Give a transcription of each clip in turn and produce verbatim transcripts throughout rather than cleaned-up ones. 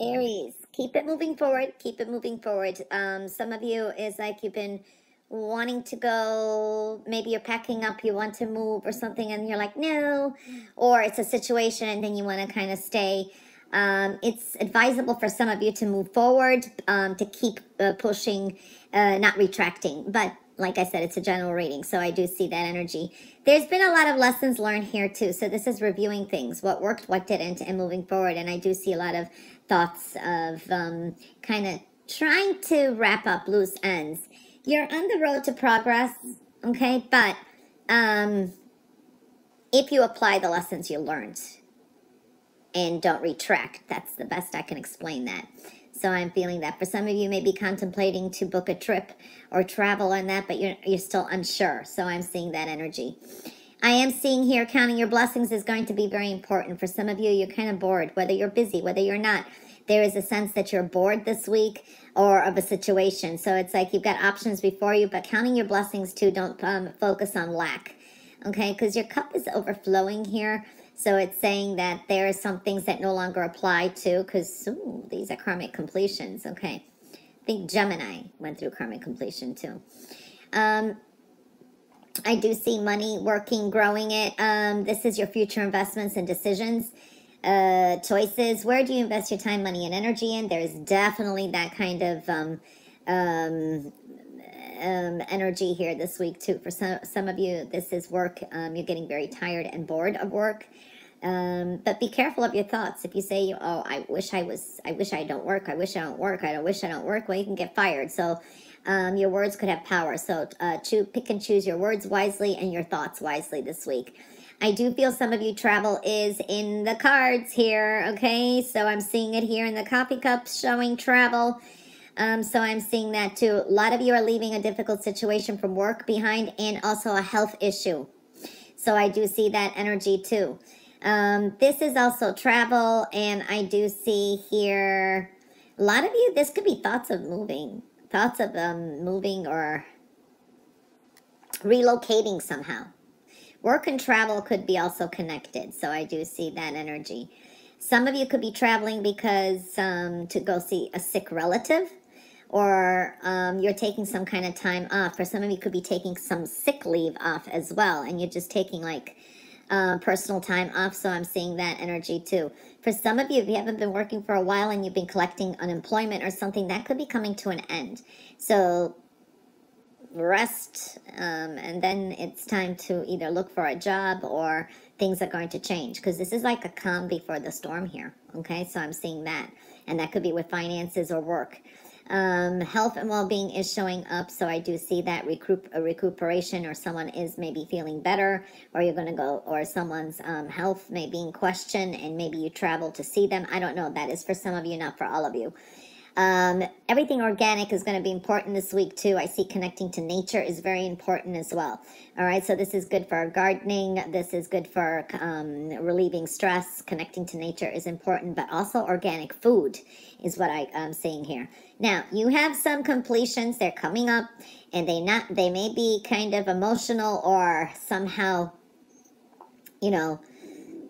Aries, keep it moving forward. Keep it moving forward. Um, some of you is like you've been wanting to go, maybe you're packing up, you want to move or something, and you're like, no, or it's a situation and then you want to kind of stay. Um, it's advisable for some of you to move forward, um, to keep uh, pushing, uh, not retracting. But like I said, it's a general reading, so I do see that energy. There's been a lot of lessons learned here too. So this is reviewing things, what worked, what didn't, and moving forward. And I do see a lot of thoughts of um, kind of trying to wrap up loose ends. You're on the road to progress, okay? But um, if you apply the lessons you learned, and don't retract. That's the best I can explain that. So I'm feeling that. For some of you may be contemplating to book a trip or travel on that, but you're, you're still unsure. So I'm seeing that energy. I am seeing here counting your blessings is going to be very important. For some of you, you're kind of bored, whether you're busy, whether you're not. There is a sense that you're bored this week or of a situation. So it's like you've got options before you, but counting your blessings too. Don't um, focus on lack, okay? Because your cup is overflowing here. So it's saying that there are some things that no longer apply to, because these are karmic completions, okay? I think Gemini went through karmic completion too. Um, I do see money working, growing it. Um, this is your future investments and decisions, uh, choices. Where do you invest your time, money, and energy in? There's definitely that kind of um, um, um, energy here this week too. For some, some of you, this is work. Um, you're getting very tired and bored of work. Um, but be careful of your thoughts. If you say, oh, I wish I was, I wish I don't work. I wish I don't work. I don't wish I don't work. Well, you can get fired. So, um, your words could have power. So, uh, choose, pick and choose your words wisely and your thoughts wisely this week. I do feel some of you travel is in the cards here. Okay. So I'm seeing it here in the coffee cups showing travel. Um, so I'm seeing that too. A lot of you are leaving a difficult situation from work behind and also a health issue. So I do see that energy too. Um, this is also travel, and I do see here a lot of you, this could be thoughts of moving, thoughts of um, moving or relocating somehow. Work and travel could be also connected, so I do see that energy. Some of you could be traveling because um, to go see a sick relative, or um, you're taking some kind of time off. For some of you could be taking some sick leave off as well, and you're just taking like Um, personal time off, so I'm seeing that energy too. For some of you, if you haven't been working for a while and you've been collecting unemployment or something, that could be coming to an end. So rest, um, and then it's time to either look for a job or things are going to change, because this is like a calm before the storm here, okay? So I'm seeing that, and that could be with finances or work. Um, health and well-being is showing up, so I do see that recoup a recuperation, or someone is maybe feeling better, or you're going to go, or someone's um, health may be in question, and maybe you travel to see them. I don't know. That is for some of you, not for all of you. Um, everything organic is going to be important this week too. I see connecting to nature is very important as well. All right, so this is good for gardening. This is good for um, relieving stress. Connecting to nature is important, but also organic food is what I, I'm seeing here. Now, you have some completions. They're coming up, and they not they may be kind of emotional or somehow, you know,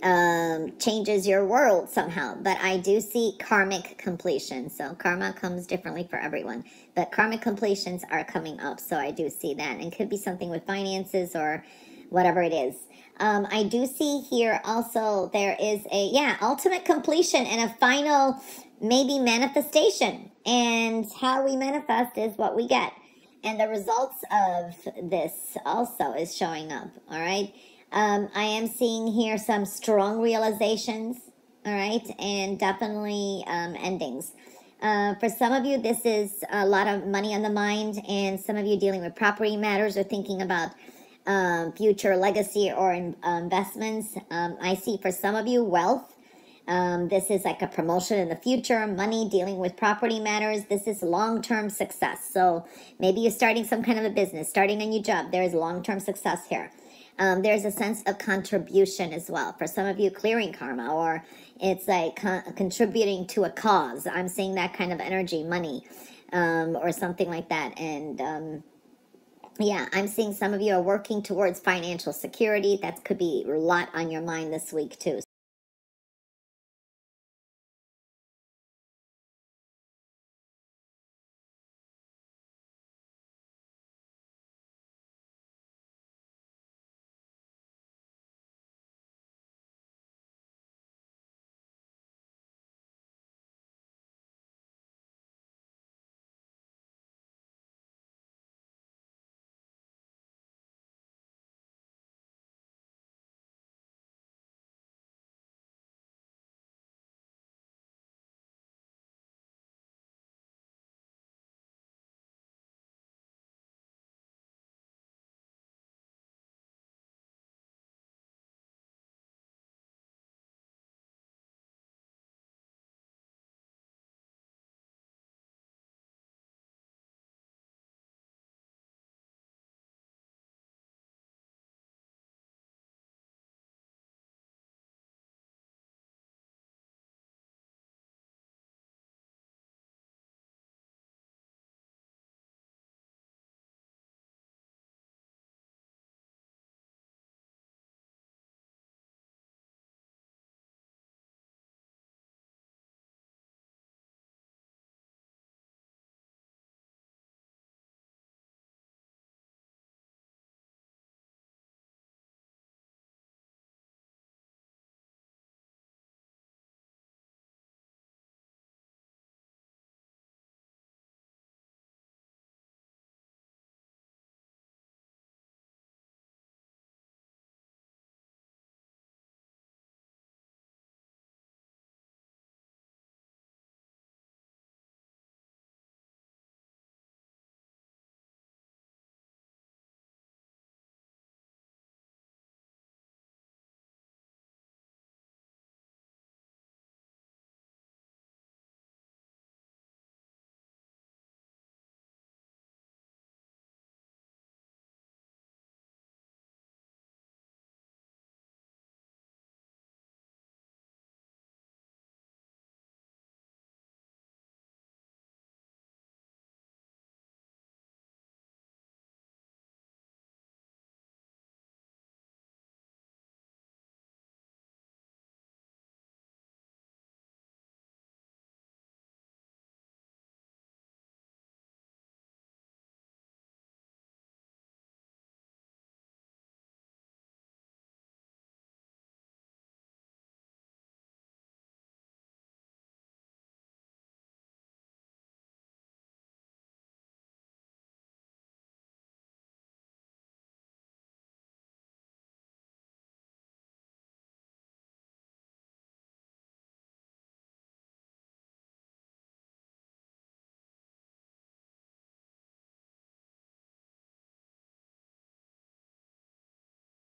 um, changes your world somehow. But I do see karmic completion. So karma comes differently for everyone. But karmic completions are coming up, so I do see that. And it could be something with finances or whatever it is. Um, I do see here also there is a, yeah, ultimate completion and a final maybe manifestation. And how we manifest is what we get. And the results of this also is showing up, all right? Um, I am seeing here some strong realizations, all right, and definitely um, endings. Uh, for some of you, this is a lot of money on the mind, and some of you dealing with property matters or thinking about um, future legacy or in, uh, investments. Um, I see for some of you wealth. Um, this is like a promotion in the future, money, dealing with property matters. This is long-term success. So maybe you're starting some kind of a business, starting a new job. There is long-term success here. Um, there's a sense of contribution as well. For some of you, clearing karma, or it's like con contributing to a cause. I'm seeing that kind of energy, money, um, or something like that. And um, yeah, I'm seeing some of you are working towards financial security. That could be a lot on your mind this week too.